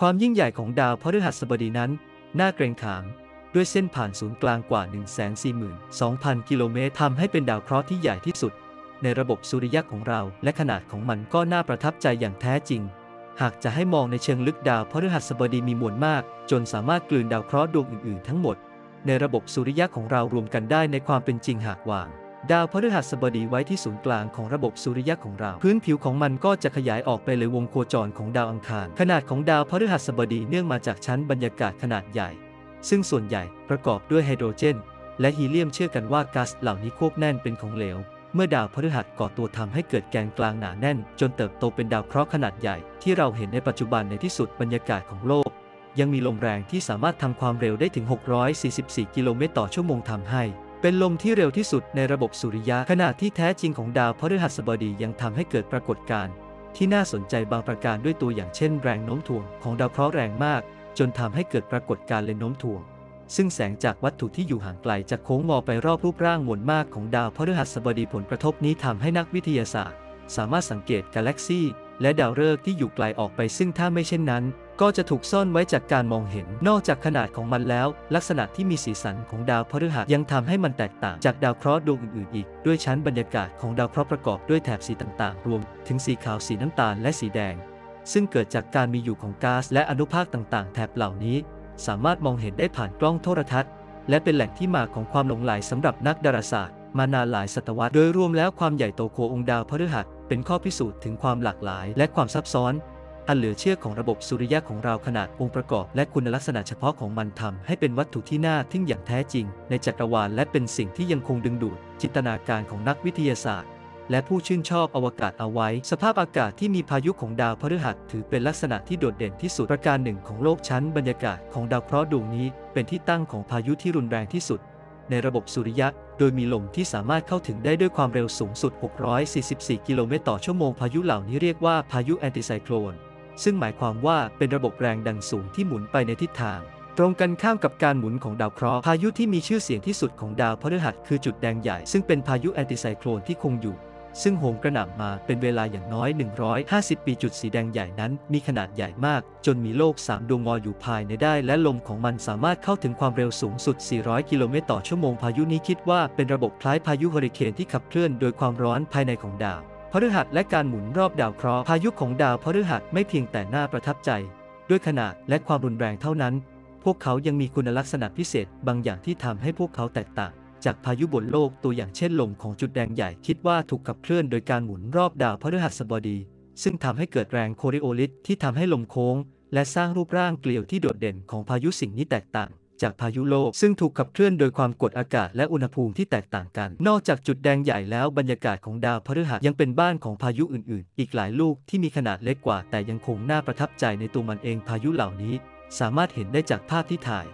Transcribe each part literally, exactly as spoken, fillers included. ความยิ่งใหญ่ของดาวพฤหัสบดีนั้นน่าเกรงขามด้วยเส้นผ่านศูนย์กลางกว่า หนึ่งแสนสี่หมื่นสองพัน กิโลเมตรทำให้เป็นดาวเคราะห์ที่ใหญ่ที่สุดในระบบสุริยะของเราและขนาดของมันก็น่าประทับใจอย่างแท้จริงหากจะให้มองในเชิงลึกดาวพฤหัสบดีมีมวลมากจนสามารถกลืนดาวเคราะห์ดวงอื่นๆทั้งหมดในระบบสุริยะของเรารวมกันได้ในความเป็นจริงหากวางดาวพฤหัสบดีไว้ที่ศูนย์กลางของระบบสุริยะของเราพื้นผิวของมันก็จะขยายออกไปเลยวงโคจรของดาวอังคารขนาดของดาวพฤหัสบดีเนื่องมาจากชั้นบรรยากาศขนาดใหญ่ซึ่งส่วนใหญ่ประกอบด้วยไฮโดรเจนและฮีเลียมเชื่อกันว่าก๊าซเหล่านี้ควบแน่นเป็นของเหลวเมื่อดาวพฤหัสก่อตัวทำให้เกิดแกนกลางหนาแน่นจนเติบโตเป็นดาวเคราะห์ขนาดใหญ่ที่เราเห็นในปัจจุบันในที่สุดบรรยากาศของโลกยังมีลมแรงที่สามารถทำความเร็วได้ถึงหกร้อยสี่สิบสี่กิโลเมตรต่อชั่วโมงทำให้เป็นลมที่เร็วที่สุดในระบบสุริยะขณะที่แท้จริงของดาวพฤหัสบดียังทำให้เกิดปรากฏการณ์ที่น่าสนใจบางประการด้วยตัวอย่างเช่นแรงโน้มถ่วงของดาวเคราะห์แรงมากจนทำให้เกิดปรากฏการณ์เลนโน้มถ่วงซึ่งแสงจากวัตถุที่อยู่ห่างไกลจะโค้งงอไปรอบรูปร่างมวลมากของดาวพฤหัสบดีผลกระทบนี้ทำให้นักวิทยาศาสตร์สามารถสังเกตกาแล็กซีและดาวฤกษ์ที่อยู่ไกลออกไปซึ่งถ้าไม่เช่นนั้นก็จะถูกซ่อนไว้จากการมองเห็นนอกจากขนาดของมันแล้วลักษณะที่มีสีสันของดาวพฤหัสยังทำให้มันแตกต่างจากดาวเคราะห์ดวงอื่นๆอีกด้วยชั้นบรรยากาศของดาวเคราะห์ประกอบด้วยแถบสีต่างๆรวมถึงสีขาวสีน้ำตาลและสีแดงซึ่งเกิดจากการมีอยู่ของก๊าซและอนุภาคต่างๆแถบเหล่านี้สามารถมองเห็นได้ผ่านกล้องโทรทัศน์และเป็นแหล่งที่มาของความหลงใหลสำหรับนักดาราศาสตร์มานานหลายศตวรรษโดยรวมแล้วความใหญ่โตโคองดาวพฤหัสเป็นข้อพิสูจน์ถึงความหลากหลายและความซับซ้อนอันเหลือเชื่อของระบบสุริยะของเราขนาดองค์ประกอบและคุณลักษณะเฉพาะของมันทำให้เป็นวัตถุที่น่าทึ่งอย่างแท้จริงในจักรวาลและเป็นสิ่งที่ยังคงดึงดูดจินตนาการของนักวิทยาศาสตร์และผู้ชื่นชอบอวกาศเอาไว้สภาพอากาศที่มีพายุของดาวพฤหัสถือเป็นลักษณะที่โดดเด่นที่สุดประการหนึ่งของโลกชั้นบรรยากาศของดาวเคราะห์ดวงนี้เป็นที่ตั้งของพายุที่รุนแรงที่สุดในระบบสุริยะโดยมีลมที่สามารถเข้าถึงได้ด้วยความเร็วสูงสุดหกร้อยสี่สิบสี่กิโลเมตรต่อชั่วโมงพายุเหล่านี้เรียกว่าพายุแอนติไซโคลนซึ่งหมายความว่าเป็นระบบแรงดันสูงที่หมุนไปในทิศทางตรงกันข้ามกับการหมุนของดาวเคราะห์พายุที่มีชื่อเสียงที่สุดของดาวพฤหัสคือจุดแดงใหญ่ซึ่งเป็นพายุแอนติไซโคลนที่คงอยู่ซึ่งโหมกระหน่ำมาเป็นเวลาอย่างน้อยหนึ่งร้อยห้าสิบปีจุดสีแดงใหญ่นั้นมีขนาดใหญ่มากจนมีโลกสามดวงงออยู่ภายในได้และลมของมันสามารถเข้าถึงความเร็วสูงสุดสี่ร้อยกิโลเมตรต่อชั่วโมงพายุนี้คิดว่าเป็นระบบคล้ายพายุเฮอริเคนที่ขับเคลื่อนโดยความร้อนภายในของดาวพฤหัสและการหมุนรอบดาวเคราะห์พายุของดาวพฤหัสไม่เพียงแต่น่าประทับใจด้วยขนาดและความรุนแรงเท่านั้นพวกเขายังมีคุณลักษณะพิเศษบางอย่างที่ทำให้พวกเขาแตกต่างจากพายุบนโลกตัวอย่างเช่นลมของจุดแดงใหญ่คิดว่าถูกขับเคลื่อนโดยการหมุนรอบดาวพฤหัสบดีซึ่งทำให้เกิดแรงโคริโอลิสที่ทำให้ลมโค้งและสร้างรูปร่างเกลียวที่โดดเด่นของพายุสิ่งนี้แตกต่างจากพายุโลกซึ่งถูกขับเคลื่อนโดยความกดอากาศและอุณหภูมิที่แตกต่างกันนอกจากจุดแดงใหญ่แล้วบรรยากาศของดาวพฤหัสยังเป็นบ้านของพายุอื่นๆอีกหลายลูกที่มีขนาดเล็กกว่าแต่ยังคงน่าประทับใจในตัวมันเองพายุเหล่านี้สามารถเห็นได้จากภาพที่ถ่า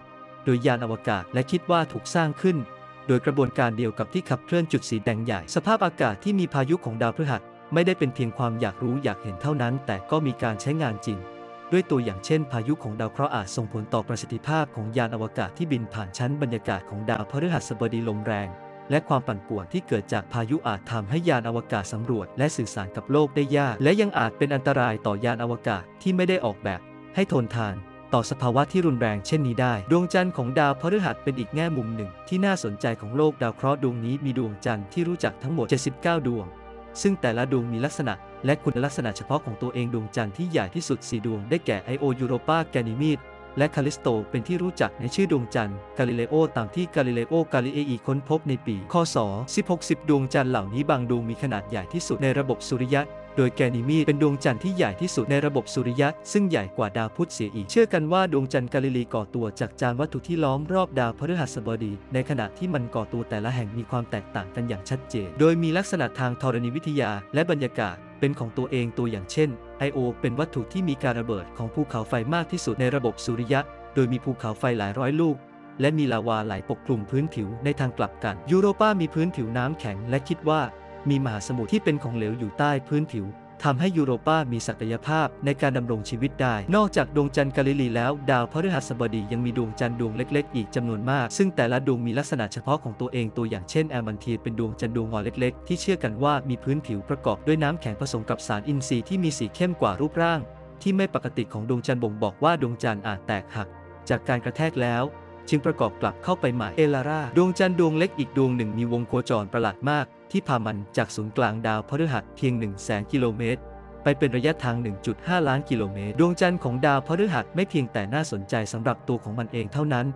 ยโดยยานอวกาศและคิดว่าถูกสร้างขึ้นโดยกระบวนการเดียวกับที่ขับเคลื่อนจุดสีแดงใหญ่สภาพอากาศที่มีพายุของดาวพฤหัสไม่ได้เป็นเพียงความอยากรู้อยากเห็นเท่านั้นแต่ก็มีการใช้งานจริงด้วยตัวอย่างเช่นพายุของดาวเคราะห์อาจส่งผลต่อประสิทธิภาพของยานอวกาศที่บินผ่านชั้นบรรยากาศของดาวพฤหัสบดีลมแรงและความปั่นป่วนที่เกิดจากพายุอาจทำให้ยานอวกาศสำรวจและสื่อสารกับโลกได้ยากและยังอาจเป็นอันตรายต่อยานอวกาศที่ไม่ได้ออกแบบให้ทนทานต่อสภาวะที่รุนแรงเช่นนี้ได้ดวงจันทร์ของดาวพฤหัสเป็นอีกแง่มุมหนึ่งที่น่าสนใจของโลกดาวเคราะห์ดวงนี้มีดวงจันทร์ที่รู้จักทั้งหมดเจ็ดสิบเก้าดวงซึ่งแต่ละดวงมีลักษณะและคุณลักษณะเฉพาะของตัวเองดวงจันทร์ที่ใหญ่ที่สุดสี่ดวงได้แก่ไอโอยูโรปาแกนิมีดและคาลิสโตเป็นที่รู้จักในชื่อดวงจันทร์กาลิเลโอตามที่กาลิเลโอกาลิเลอีค้นพบในปีคศหนึ่งพันหกร้อยสิบดวงจันทร์เหล่านี้บางดวงมีขนาดใหญ่ที่สุดในระบบสุริยะโดยแกนิมีดเป็นดวงจันทร์ที่ใหญ่ที่สุดในระบบสุริยะซึ่งใหญ่กว่าดาวพุธเสียอีกเชื่อกันว่าดวงจันทร์กาลิลีก่อตัวจากจานวัตถุที่ล้อมรอบดาวพฤหัสบดีในขณะที่มันก่อตัวแต่ละแห่งมีความแตกต่างกันอย่างชัดเจนโดยมีลักษณะทางธรณีวิทยาและบรรยากาศเป็นของตัวเองตัวอย่างเช่นไอโอเป็นวัตถุที่มีการระเบิดของภูเขาไฟมากที่สุดในระบบสุริยะโดยมีภูเขาไฟหลายร้อยลูกและมีลาวาไหลปกคลุมพื้นผิวในทางกลับกันยูโรปามีพื้นผิวน้ำแข็งและคิดว่ามีมหาสมุทรที่เป็นของเหลวอยู่ใต้พื้นผิวทำให้ยูโรปามีศักยภาพในการดำรงชีวิตได้นอกจากดวงจันทร์กาลิลีแล้วดาวพฤหัสบดียังมีดวงจันทร์ดวงเล็กๆอีกจำนวนมากซึ่งแต่ละดวงมีลักษณะเฉพาะของตัวเองตัวอย่างเช่นแอมันเทียเป็นดวงจันทร์ดวงงอเล็กๆที่เชื่อกันว่ามีพื้นผิวประกอบด้วยน้ำแข็งผสมกับสารอินทรีย์ที่มีสีเข้มกว่ารูปร่าง ที่ไม่ปกติของดวงจันทร์บ่งบอกว่าดวงจันทร์อาจแตกหักจากการกระแทกแล้วจึงประกอบกลับเข้าไปมาเอลาร่าดวงจันทร์ดวงเล็กอีกดวงหนึ่งมีวงโคจรประหลาดมากที่พามันจากศูนย์กลางดาวพฤหัสเพียง หนึ่งแสน กิโลเมตรไปเป็นระยะทาง หนึ่งจุดห้า ล้านกิโลเมตรดวงจันทร์ของดาวพฤหัสไม่เพียงแต่น่าสนใจสำหรับตัวของมันเองเท่านั้น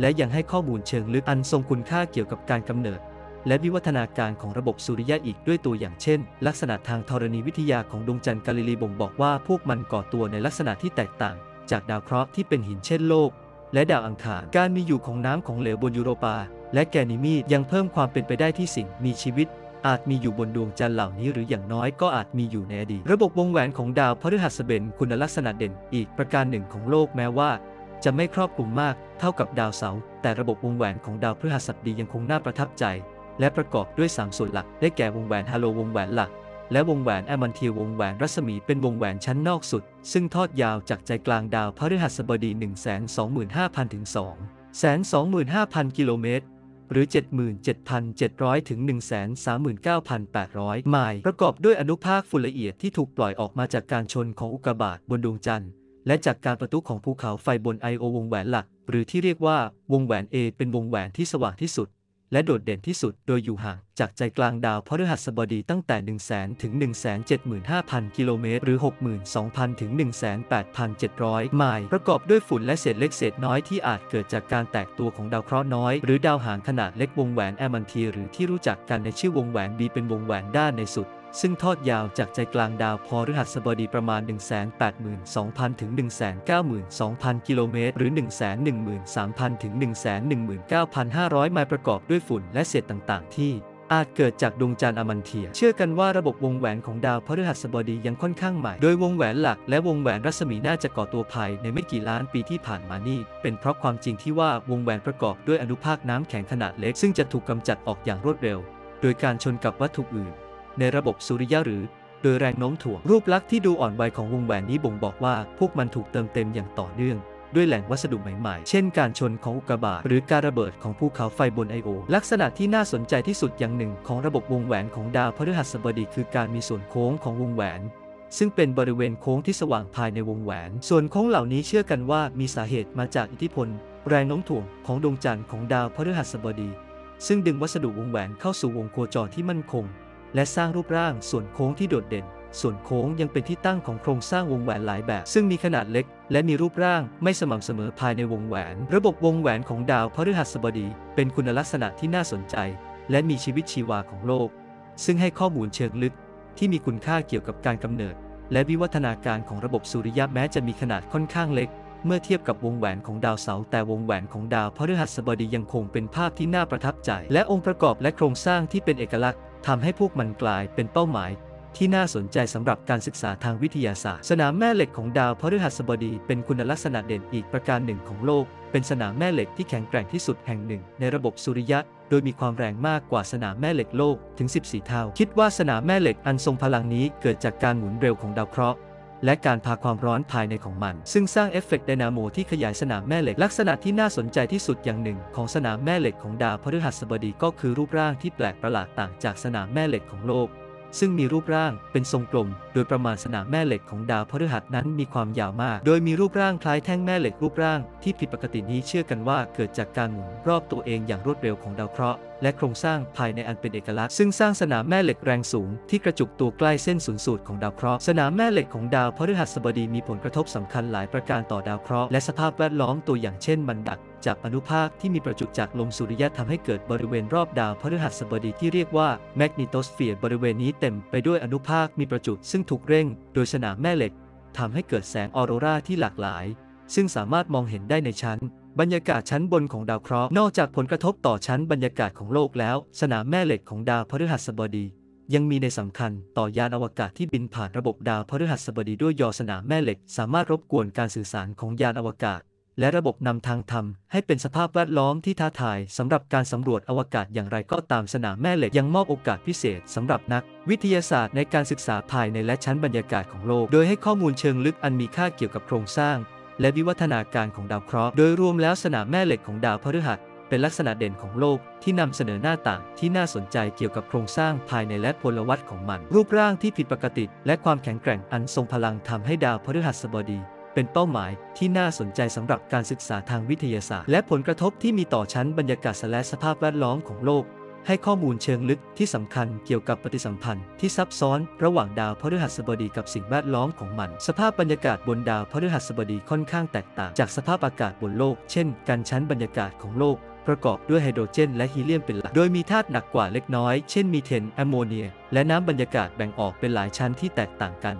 และยังให้ข้อมูลเชิงลึกอันทรงคุณค่าเกี่ยวกับการกำเนิดและวิวัฒนาการของระบบสุริยะอีกด้วยตัวอย่างเช่นลักษณะทางธรณีวิทยาของดวงจันทร์กาลิลีบ่งบอกว่าพวกมันก่อตัวในลักษณะที่แตกต่างจากดาวเคราะห์ที่เป็นหินเช่นโลกและดาวอังคารการมีอยู่ของน้ำของเหลวบนยูโรปาและแกนิมีดยังเพิ่มความเป็นไปได้ที่สิ่งมีชีวิตอาจมีอยู่บนดวงจันทร์เหล่านี้หรืออย่างน้อยก็อาจมีอยู่ในอดีตระบบวงแหวนของดาวพฤหัสบดีคุณลักษณะเด่นอีกประการหนึ่งของโลกแม้ว่าจะไม่ครอบคลุมมากเท่ากับดาวเสาร์แต่ระบบวงแหวนของดาวพฤหัสบดียังคงน่าประทับใจและประกอบด้วยสามส่วนหลักได้แก่วงแหวนฮาโลวงแหวนหลักและวงแหวนแอมันเทียวงแหวนรัศมีเป็นวงแหวนชั้นนอกสุดซึ่งทอดยาวจากใจกลางดาวพฤหัสบดี หนึ่งแสนสองหมื่นห้าพัน ถึง สองแสนสองหมื่นห้าพัน กิโลเมตรหรือ เจ็ดหมื่นเจ็ดพันเจ็ดร้อย ถึง หนึ่งแสนสามหมื่นเก้าพันแปดร้อย ไมล์ประกอบด้วยอนุภาคฝุ่นละเอียดที่ถูกปล่อยออกมาจากการชนของอุกกาบาตบนดวงจันทร์และจากการประทุของภูเขาไฟบนไอโอวงแหวนหลักหรือที่เรียกว่าวงแหวนเอเป็นวงแหวนที่สว่างที่สุดและโดดเด่นที่สุดโดยอยู่ห่างจากใจกลางดาวพฤหัสบดีตั้งแต่ หนึ่งแสน ถึง หนึ่งแสนเจ็ดหมื่นห้าพัน กิโลเมตรหรือ หกหมื่นสองพัน ถึง หนึ่งแสนแปดพันเจ็ดร้อย ไมล์ประกอบด้วยฝุ่นและเศษเล็กเศษน้อยที่อาจเกิดจากการแตกตัวของดาวเคราะห์น้อยหรือดาวหางขนาดเล็กวงแหวนแอมันทีหรือที่รู้จักกันในชื่อวงแหวนบีเป็นวงแหวนด้านในสุดซึ่งทอดยาวจากใจกลางดาวพฤหัสบดีประมาณ หนึ่งแสนแปดหมื่นสองพัน ถึง หนึ่งแสนเก้าหมื่นสองพัน กิโลเมตรหรือ หนึ่งแสนหนึ่งหมื่นสามพัน ถึง หนึ่งแสนหนึ่งหมื่นเก้าพันห้าร้อย ไมล์ประกอบด้วยฝุ่นและเศษต่างๆที่อาจเกิดจากดวงจันทร์อมันเทียเชื่อกันว่าระบบวงแหวนของดาวพฤหัสบดียังค่อนข้างใหม่โดยวงแหวนหลักและวงแหวนรัศมีน่าจะก่อตัวภายในไม่กี่ล้านปีที่ผ่านมานี่เป็นเพราะความจริงที่ว่าวงแหวนประกอบด้วยอนุภาคน้ำแข็งขนาดเล็กซึ่งจะถูกกำจัดออกอย่างรวดเร็วโดยการชนกับวัตถุอื่นในระบบสุริยะหรือโดยแรงโน้มถ่วงรูปลักษณ์ที่ดูอ่อนวัยของวงแหวนนี้บ่งบอกว่าพวกมันถูกเติมเต็มอย่างต่อเนื่องด้วยแหล่งวัสดุใหม่ๆเช่นการชนของอุกกาบาตหรือการระเบิดของภูเขาไฟบนไอโอลักษณะที่น่าสนใจที่สุดอย่างหนึ่งของระบบวงแหวนของดาวพฤหัสบดีคือการมีส่วนโค้งของวงแหวนซึ่งเป็นบริเวณโค้งที่สว่างภายในวงแหวนส่วนโค้งเหล่านี้เชื่อกันว่ามีสาเหตุมาจากอิทธิพลแรงโน้มถ่วงของดวงจันทร์ของดาวพฤหัสบดีซึ่งดึงวัสดุวงแหวนเข้าสู่วงโคจรที่มั่นคงและสร้างรูปร่างส่วนโค้งที่โดดเด่นส่วนโค้งยังเป็นที่ตั้งของโครงสร้างวงแหวนหลายแบบซึ่งมีขนาดเล็กและมีรูปร่างไม่สม่ำเสมอภายในวงแหวนระบบวงแหวนของดาวพฤหัสบดีเป็นคุณลักษณะที่น่าสนใจและมีชีวิตชีวาของโลกซึ่งให้ข้อมูลเชิงลึกที่มีคุณค่าเกี่ยวกับการกำเนิดและวิวัฒนาการของระบบสุริยะแม้จะมีขนาดค่อนข้างเล็กเมื่อเทียบกับวงแหวนของดาวเสาร์แต่วงแหวนของดาวพฤหัสบดียังคงเป็นภาพที่น่าประทับใจและองค์ประกอบและโครงสร้างที่เป็นเอกลักษณ์ทำให้พวกมันกลายเป็นเป้าหมายที่น่าสนใจสำหรับการศึกษาทางวิทยาศาสตร์สนามแม่เหล็กของดาวพฤหัสบดีเป็นคุณลักษณะเด่นอีกประการหนึ่งของโลกเป็นสนามแม่เหล็กที่แข็งแกร่งที่สุดแห่งหนึ่งในระบบสุริยะโดยมีความแรงมากกว่าสนามแม่เหล็กโลกถึงสิบสี่เท่าคิดว่าสนามแม่เหล็กอันทรงพลังนี้เกิดจากการหมุนเร็วของดาวเคราะห์และการพาความร้อนภายในของมันซึ่งสร้างเอฟเฟกต์ไดนาโมที่ขยายสนามแม่เหล็กลักษณะที่น่าสนใจที่สุดอย่างหนึ่งของสนามแม่เหล็กของดาวพฤหัสบดีก็คือรูปร่างที่แปลกประหลาดต่างจากสนามแม่เหล็กของโลกซึ่งมีรูปร่างเป็นทรงกลมโดยประมาณสนามแม่เหล็กของดาวพฤหัสนั้นมีความยาวมากโดยมีรูปร่างคล้ายแท่งแม่เหล็กรูปร่างที่ผิดปกตินี้เชื่อกันว่าเกิดจากการหมุนรอบตัวเองอย่างรวดเร็วของดาวเคราะห์และโครงสร้างภายในอันเป็นเอกลักษณ์ซึ่งสร้างสนามแม่เหล็กแรงสูงที่กระจุกตัวใกล้เส้นศูนย์สูตรของดาวเคราะห์สนามแม่เหล็กของดาวพฤหัสบดีมีผลกระทบสำคัญหลายประการต่อดาวเคราะห์และสภาพแวดล้อมตัวอย่างเช่นมันดักจากอนุภาคที่มีประจุจากลมสุริยะทำให้เกิดบริเวณรอบดาวพฤหัสบดีที่เรียกว่าแมกนิโตสเฟียร์บริเวณนี้เต็มไปด้วยอนุภาคมีประจุซึ่งถูกเร่งโดยสนามแม่เหล็กทำให้เกิดแสงออโรราที่หลากหลายซึ่งสามารถมองเห็นได้ในชั้นบรรยากาศชั้นบนของดาวเคราะห์นอกจากผลกระทบต่อชั้นบรรยากาศของโลกแล้วสนามแม่เหล็กของดาวพฤหัสบดียังมีในสำคัญต่อยานอวกาศที่บินผ่านระบบดาวพฤหัสบดีด้วยยอสนามแม่เหล็กสามารถรบกวนการสื่อสารของยานอวกาศและระบบนำทางทำให้เป็นสภาพแวดล้อมที่ท้าทายสำหรับการสำรวจอวกาศอย่างไรก็ตามสนามแม่เหล็กยังมอบโอกาสพิเศษสำหรับนักวิทยาศาสตร์ในการศึกษาภายในและชั้นบรรยากาศของโลกโดยให้ข้อมูลเชิงลึกอันมีค่าเกี่ยวกับโครงสร้างและวิวัฒนาการของดาวเคราะห์โดยรวมแล้วสนามแม่เหล็กของดาวพฤหัส เป็นลักษณะเด่นของโลกที่นำเสนอหน้าต่างที่น่าสนใจเกี่ยวกับโครงสร้างภายในและพลวัตของมันรูปร่างที่ผิดปกติและความแข็งแกร่งอันทรงพลังทำให้ดาวพฤหัสบดีเป็นเป้าหมายที่น่าสนใจสำหรับการศึกษาทางวิทยาศาสตร์และผลกระทบที่มีต่อชั้นบรรยากาศและสภาพแวดล้อมของโลกให้ข้อมูลเชิงลึกที่สำคัญเกี่ยวกับปฏิสัมพันธ์ที่ซับซ้อนระหว่างดาวพฤหัสบดีกับสิ่งแวดล้อมของมันสภาพบรรยากาศบนดาวพฤหัสบดีค่อนข้างแตกต่างจากสภาพอากาศบนโลกเช่นการชั้นบรรยากาศของโลกประกอบด้วยไฮโดรเจนและฮีเลียมเป็นหลักโดยมีธาตุหนักกว่าเล็กน้อยเช่นมีเทนแอมโมเนียและน้ำบรรยากาศแบ่งออกเป็นหลายชั้นที่แตกต่างกัน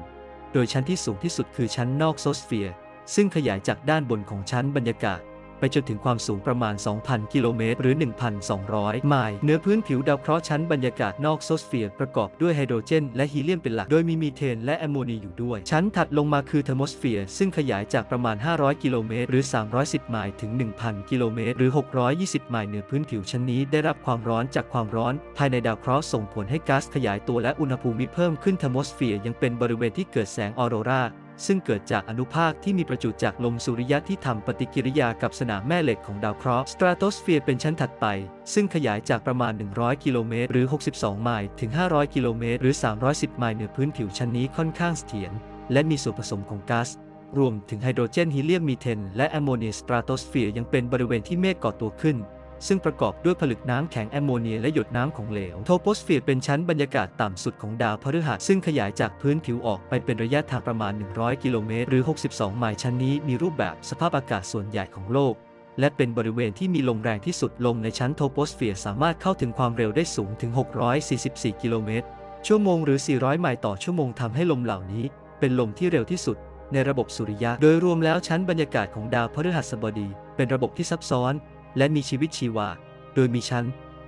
โดยชั้นที่สูงที่สุดคือชั้นนอกโซสเฟียร์ซึ่งขยายจากด้านบนของชั้นบรรยากาศไปจนถึงความสูงประมาณ สองพัน กิโลเมตรหรือ หนึ่งพันสองร้อย ไมล์เหนือพื้นผิวดาวเคราะห์ชั้นบรรยากาศนอกโซสเฟียร์ประกอบด้วยไฮโดรเจนและฮีเลียมเป็นหลักโดยมีมีเทนและแอมโมเนียอยู่ด้วยชั้นถัดลงมาคือเทอร์โมสเฟียร์ซึ่งขยายจากประมาณห้าร้อยกิโลเมตรหรือสามร้อยสิบไมล์ถึง หนึ่งพัน กิโลเมตรหรือหกร้อยยี่สิบไมล์เหนือพื้นผิวชั้นนี้ได้รับความร้อนจากความร้อนภายในดาวเคราะห์ส่งผลให้ก๊าซขยายตัวและอุณหภูมิเพิ่มขึ้นเทอร์โมสเฟียร์ยังเป็นบริเวณที่เกิดแสงออโรราซึ่งเกิดจากอนุภาคที่มีประจุจากลมสุริยะที่ทำปฏิกิริยากับสนามแม่เหล็กของดาวเคราะห์สตราโตสเฟียร์เป็นชั้นถัดไปซึ่งขยายจากประมาณหนึ่งร้อยกิโลเมตรหรือหกสิบสองไมล์ถึงห้าร้อยกิโลเมตรหรือสามร้อยสิบไมล์เหนือพื้นผิวชั้นนี้ค่อนข้างเสถียรและมีส่วนผสมของก๊าซรวมถึงไฮโดรเจนฮีเลียมมีเทนและแอมโมเนียสตราโตสเฟียร์ยังเป็นบริเวณที่เมฆก่อตัวขึ้นซึ่งประกอบด้วยผลึกน้ำแข็งแอมโมเนียและหยดน้ำของเหลวโทโปสเฟียร์เป็นชั้นบรรยากาศต่ำสุดของดาวพฤหัสซึ่งขยายจากพื้นผิวออกไปเป็นระยะทางประมาณหนึ่งร้อยกิโลเมตรหรือหกสิบสองไมล์ชั้นนี้มีรูปแบบสภาพอากาศส่วนใหญ่ของโลกและเป็นบริเวณที่มีลมแรงที่สุดลมในชั้นโทโปสเฟียร์สามารถเข้าถึงความเร็วได้สูงถึงหกร้อยสี่สิบสี่กิโลเมตรชั่วโมงหรือสี่ร้อยไมล์ต่อชั่วโมงทำให้ลมเหล่านี้เป็นลมที่เร็วที่สุดในระบบสุริยะโดยรวมแล้วชั้นบรรยากาศของดาวพฤหัสบดีเป็นระบบที่ซับซ้อนและมีชีวิตชีวาโดยมีชั้น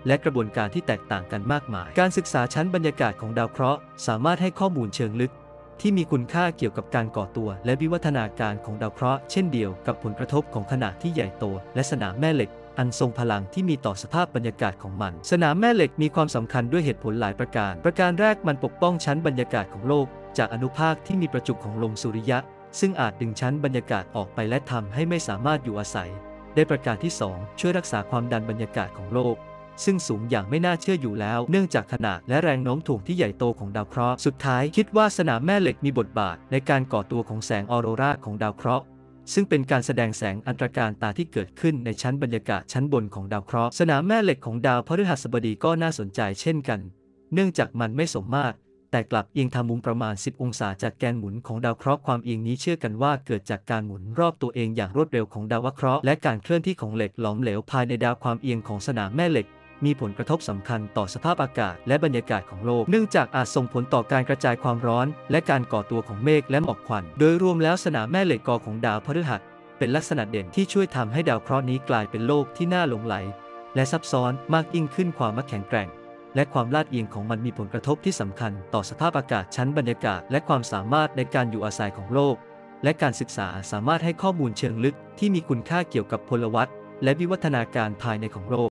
และกระบวนการที่แตกต่างกันมากมายการศึกษาชั้นบรรยากาศของดาวเคราะห์สามารถให้ข้อมูลเชิงลึกที่มีคุณค่าเกี่ยวกับการก่อตัวและวิวัฒนาการของดาวเคราะห์เช่นเดียวกับผลกระทบของขนาดที่ใหญ่โตและสนามแม่เหล็กอันทรงพลังที่มีต่อสภาพบรรยากาศของมันสนามแม่เหล็กมีความสำคัญด้วยเหตุผลหลายประการประการแรกมันปกป้องชั้นบรรยากาศของโลกจากอนุภาคที่มีประจุของลมสุริยะซึ่งอาจดึงชั้นบรรยากาศออกไปและทำให้ไม่สามารถอยู่อาศัยได้ประการที่สองช่วยรักษาความดันบรรยากาศของโลกซึ่งสูงอย่างไม่น่าเชื่ออยู่แล้วเนื่องจากขนาดและแรงโน้มถ่วงที่ใหญ่โตของดาวเคราะห์สุดท้ายคิดว่าสนามแม่เหล็กมีบทบาทในการก่อตัวของแสงออโรราของดาวเคราะห์ซึ่งเป็นการแสดงแสงอันตรการตาที่เกิดขึ้นในชั้นบรรยากาศชั้นบนของดาวเคราะห์สนามแม่เหล็กของดาวพฤหัสบดีก็น่าสนใจเช่นกันเนื่องจากมันไม่สมมาตรแต่กลับเอียงทางมุมประมาณสิบองศาจากแกนหมุนของดาวเคราะห์ความเอียงนี้เชื่อกันว่าเกิดจากการหมุนรอบตัวเองอย่างรวดเร็วของดาวเคราะห์และการเคลื่อนที่ของเหล็กหลอมเหลวภายในดาวความเอียงของสนามแม่เหล็กมีผลกระทบสำคัญต่อสภาพอากาศและบรรยากาศของโลกเนื่องจากอาจส่งผลต่อการกระจายความร้อนและการก่อตัวของเมฆและหมอกควันโดยรวมแล้วสนามแม่เหล็กกอของดาวพฤหัสเป็นลักษณะเด่นที่ช่วยทำให้ดาวเคราะห์นี้กลายเป็นโลกที่น่าหลงใหลและซับซ้อนมากยิ่งขึ้นความแข็งแกร่งและความลาดเอียงของมันมีผลกระทบที่สำคัญต่อสภาพอากาศชั้นบรรยากาศและความสามารถในการอยู่อาศัยของโลกและการศึกษาสามารถให้ข้อมูลเชิงลึกที่มีคุณค่าเกี่ยวกับพลวัตและวิวัฒนาการภายในของโลก